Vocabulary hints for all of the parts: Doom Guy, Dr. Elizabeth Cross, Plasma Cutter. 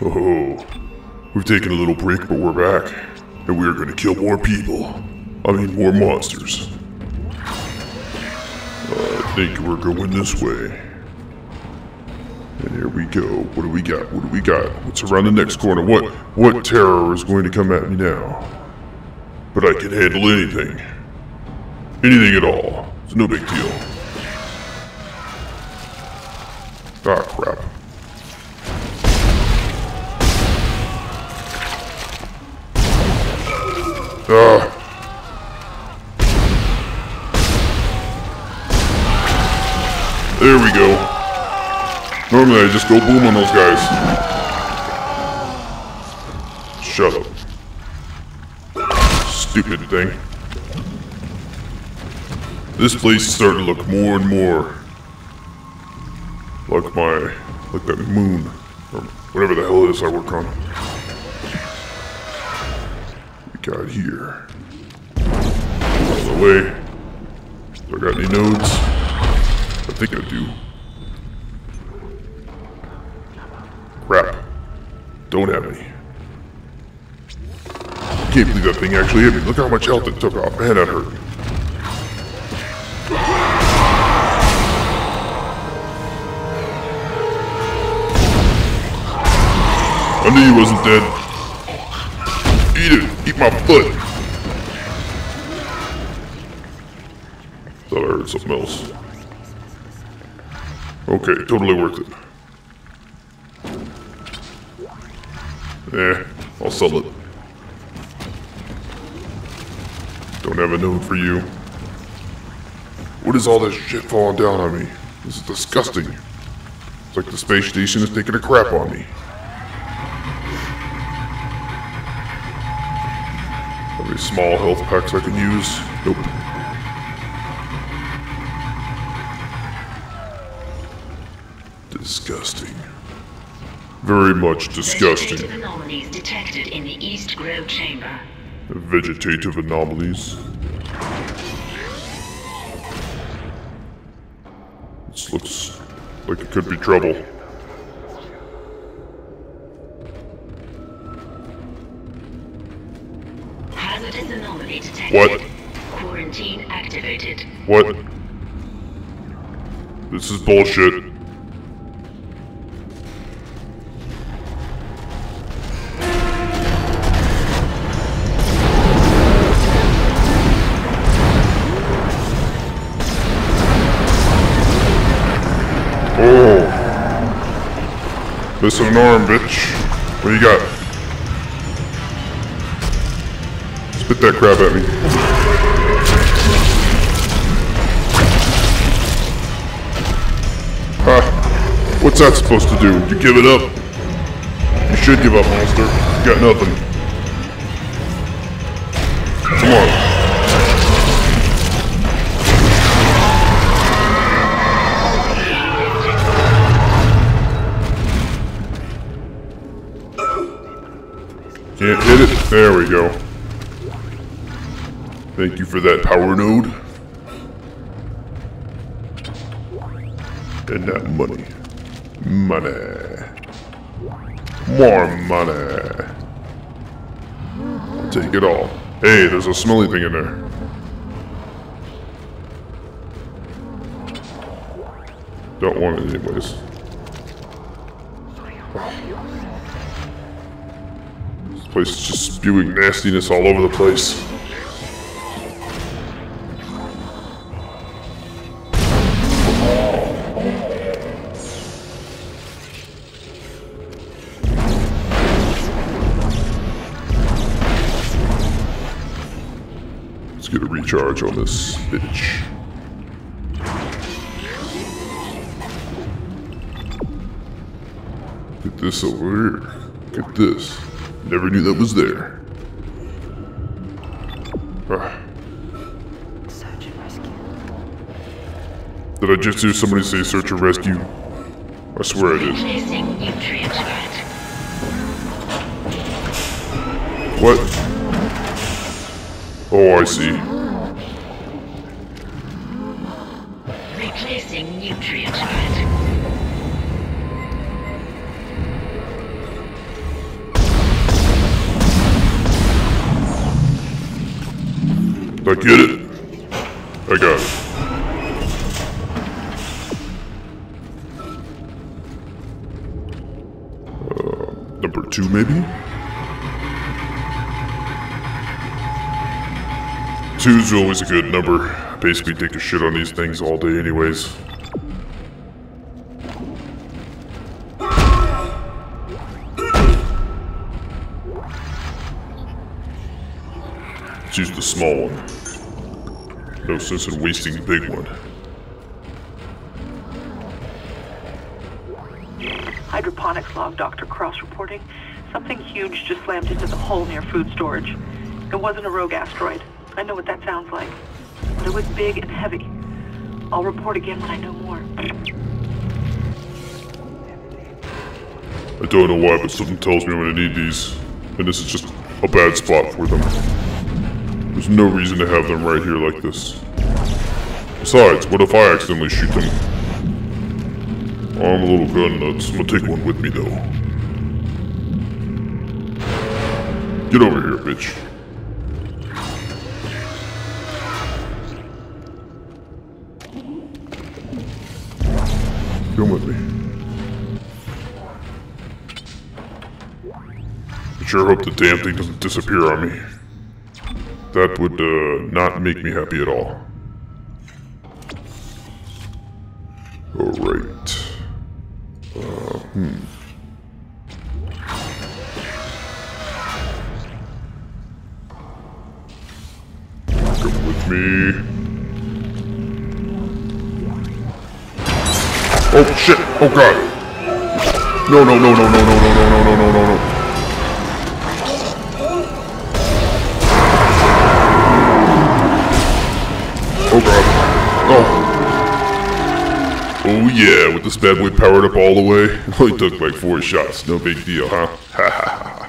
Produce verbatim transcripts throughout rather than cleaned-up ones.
Oh, we've taken a little break, but we're back. And we're gonna kill more people. I mean, more monsters. Uh, I think we're going this way. And here we go. What do we got? What do we got? What's around the next corner? What? What terror is going to come at me now? But I can handle anything. Anything at all. It's no big deal. Ah, crap. Ah! There we go. Normally I just go boom on those guys. Shut up. Stupid thing. This place is starting to look more and more like my, like that moon, or whatever the hell it is I work on. We got here. Out of the way. Do I got any nodes? I think I do. Crap. Don't have any. Can't believe that thing actually hit me. Look how much health it took off. Man, that hurt. I knew he wasn't dead. Eat it. Eat my foot. Thought I heard something else. Okay, totally worth it. Eh, I'll sell it. Don't have a note for you. What is all this shit falling down on me? This is disgusting. It's like the space station is taking a crap on me. Are there small health packs I can use? Nope. Disgusting. Very much disgusting. Vegetative anomalies detected in the East Grove chamber. Vegetative anomalies. This looks like it could be trouble. Hazardous anomaly detected. What? Quarantine activated. What? This is bullshit. Miss an arm, bitch. What do you got? Spit that crap at me. Huh? What's that supposed to do? You give it up? You should give up, monster. You got nothing. Come on. Can't hit it. There we go. Thank you for that power node. And that money. Money. More money. I'll take it all. Hey, there's a smelly thing in there. Don't want it anyways. Place is just spewing nastiness all over the place. Let's get a recharge on this bitch. Get this over here. Get this. Never knew that was there. Ah. Search and rescue. Did I just hear somebody say search and rescue? I swear I did. What? Oh, I see. Replacing nutrient. I get it. I got it. Uh, number two, maybe? Two's always a good number. Basically take a shit on these things all day anyways. Let's use the small one. No sense in wasting the big one. Hydroponics log, Doctor Cross reporting. Something huge just slammed into the hole near food storage. It wasn't a rogue asteroid. I know what that sounds like. But it was big and heavy. I'll report again when I know more. I don't know why, but something tells me I'm gonna need these. And this is just a bad spot for them. There's no reason to have them right here like this. Besides, what if I accidentally shoot them? Well, I'm a little gun nuts. I'm gonna take one with me, though. Get over here, bitch. Come with me. I sure hope the damn thing doesn't disappear on me. That would uh, not make me happy at all. Alright. Uh, hmm. Come with me. Oh shit! Oh god! No no no no no no no no no no no no no! Oh god! Oh! Oh yeah! With this bad boy powered up all the way, it only took like four shots. No big deal, huh? Ha ha ha!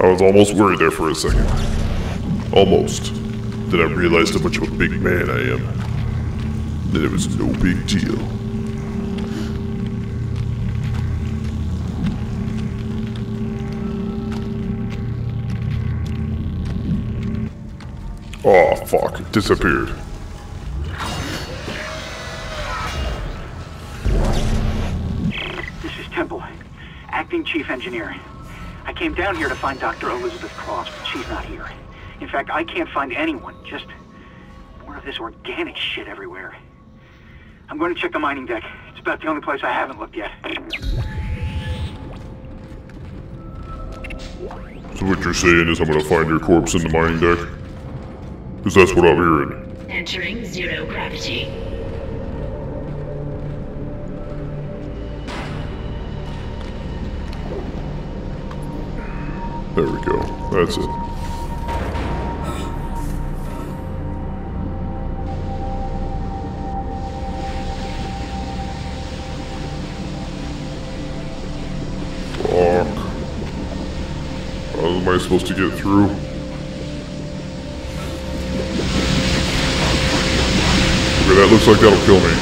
I was almost worried there for a second. Almost. Then I realized how much of a big man I am. That it was no big deal. Oh fuck, it disappeared. This is Temple, acting chief engineer. I came down here to find Doctor Elizabeth Cross, but she's not here. In fact, I can't find anyone, just more of this organic shit everywhere. I'm going to check the mining deck. It's about the only place I haven't looked yet. So what you're saying is I'm going to find your corpse in the mining deck? Because that's what I'm hearing. Entering zero gravity. There we go. That's it. Am I supposed to get through? Okay, that looks like that'll kill me.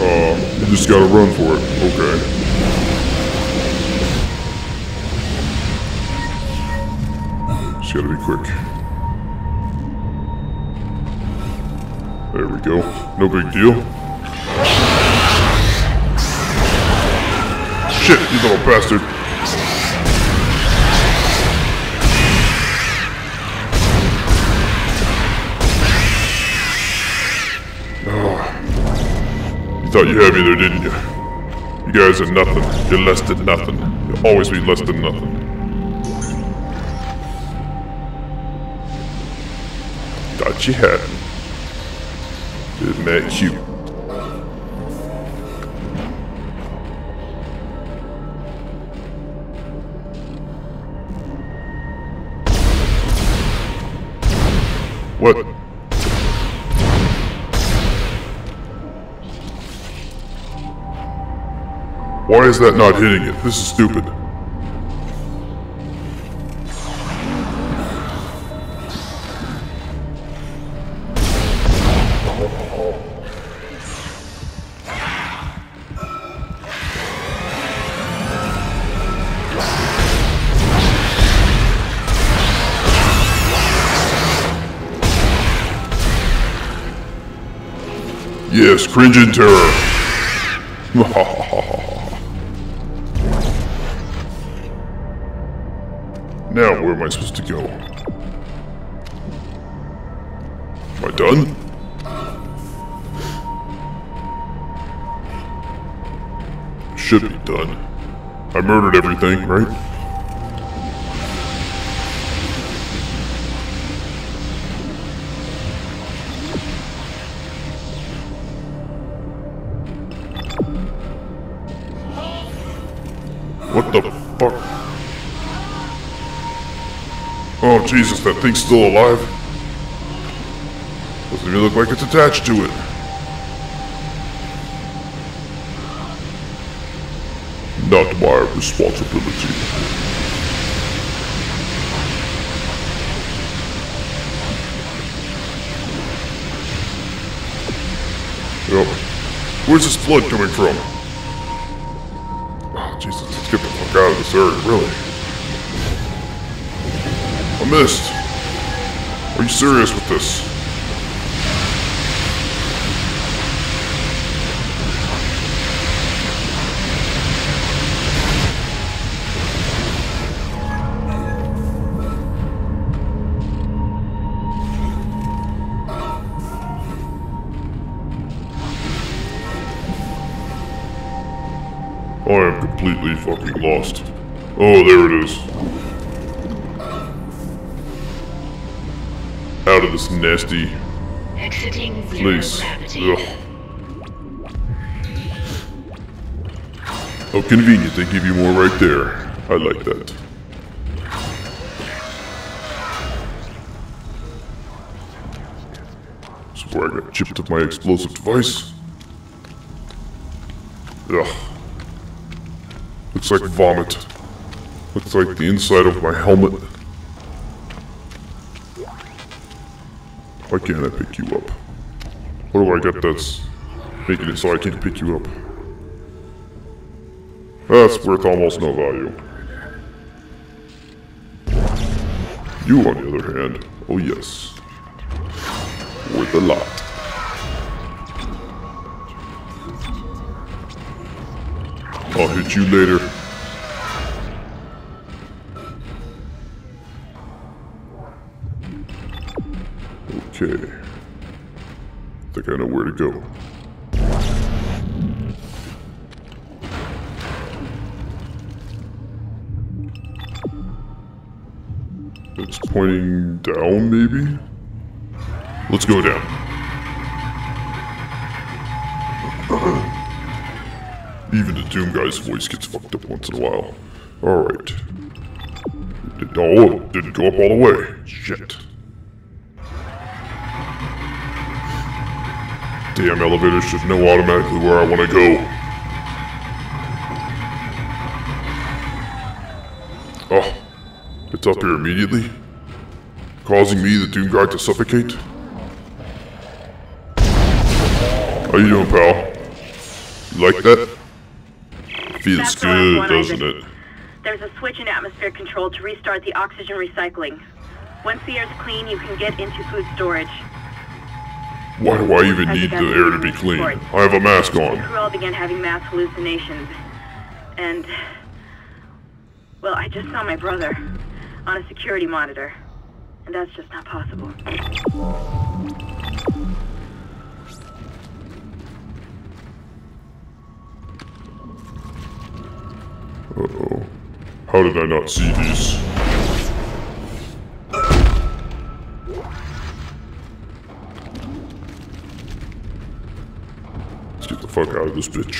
Uh, you just gotta run for it. Okay. Gotta be quick. There we go. No big deal. Shit, you little bastard. Oh. You thought you had me there, didn't you? You guys are nothing. You're less than nothing. You'll always be less than nothing. Thought you had me. Isn't that cute? What? Why is that not hitting it? This is stupid. Yes, cringe in terror. Now, where am I supposed to go? Am I done? Should be done. I murdered everything, right? What the fuck? Oh Jesus, that thing's still alive. Doesn't even look like it's attached to it. Not my responsibility. Yep. Where's this blood coming from? Oh Jesus, let's get the fuck out of this area, really. I missed. Are you serious with this? I am completely fucking lost. Oh, there it is. Out of this nasty exiting place. Oh, convenient. They give you more right there. I like that. So where I got chipped to my explosive device. Ugh. Looks like vomit. Looks like the inside of my helmet. Why can't I pick you up? What do I got that's making it so I can't pick you up? That's worth almost no value. You, on the other hand, oh yes, worth a lot. I'll hit you later. Okay, I think I know where to go. It's pointing down, maybe? Let's go down. Even the Doom guy's voice gets fucked up once in a while. Alright. Oh, didn't go up all the way. Shit. Damn, elevators should know automatically where I want to go. Oh, it's up here immediately? Causing me, the Doom guy, to suffocate? How you doing, pal? You like that? Feels good, doesn't it? There's a switch in atmospheric control to restart the oxygen recycling. Once the air's clean, you can get into food storage. Why do I even need the air to be clean? I have a mask on. The crew all began having mass hallucinations. And, well, I just saw my brother on a security monitor. And that's just not possible. Uh-oh. How did I not see these? Fuck out of this bitch.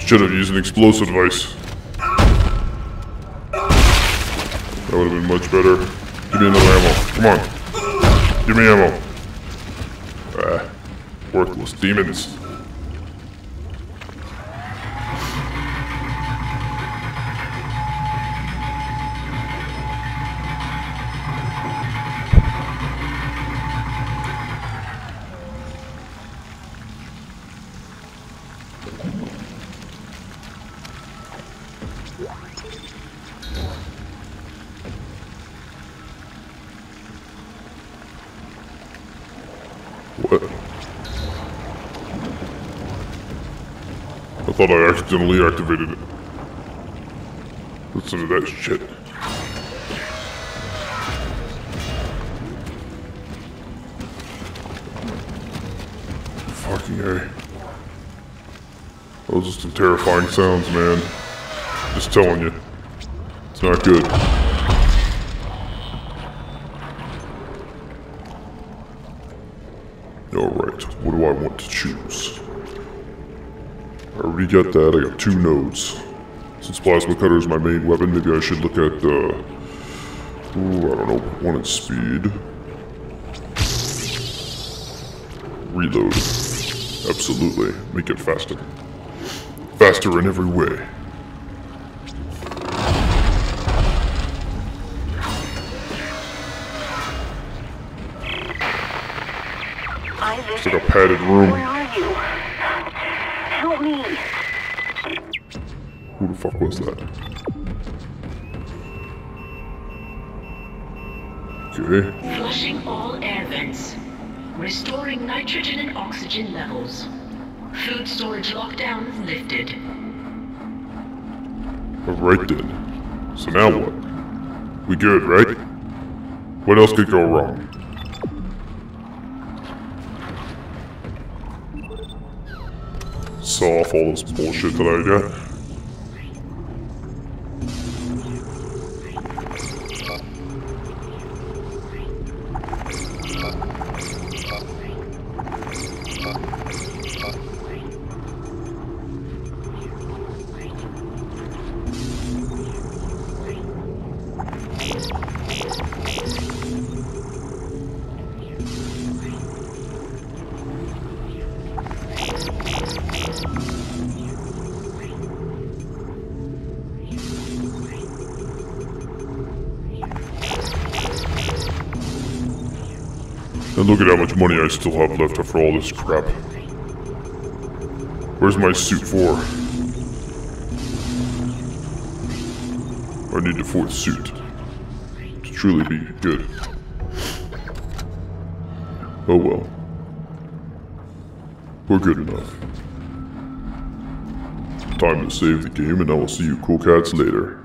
Should have used an explosive device. That would have been much better. Give me another ammo. Come on. Give me ammo. Ah, worthless demons. I thought I accidentally activated it. Listen to that shit. Fucking A. Those are some terrifying sounds, man. Just telling you. It's not good. Alright, what do I want to choose? I already got that, I got two nodes. Since Plasma Cutter is my main weapon, maybe I should look at the... Uh, ooh, I don't know, one at speed. Reload. Absolutely. Make it faster. Faster in every way. It's like a padded room. Where are you? Help me. Who the fuck was that? Okay. Flushing all air vents. Restoring nitrogen and oxygen levels. Food storage lockdown lifted. Alright then. So now what? We good, right? What else could go wrong? Saw off all this bullshit that I got. And look at how much money I still have left after all this crap. Where's my suit for? I need the fourth suit to truly be good. Oh well. We're good enough. Time to save the game, and I will see you cool cats later.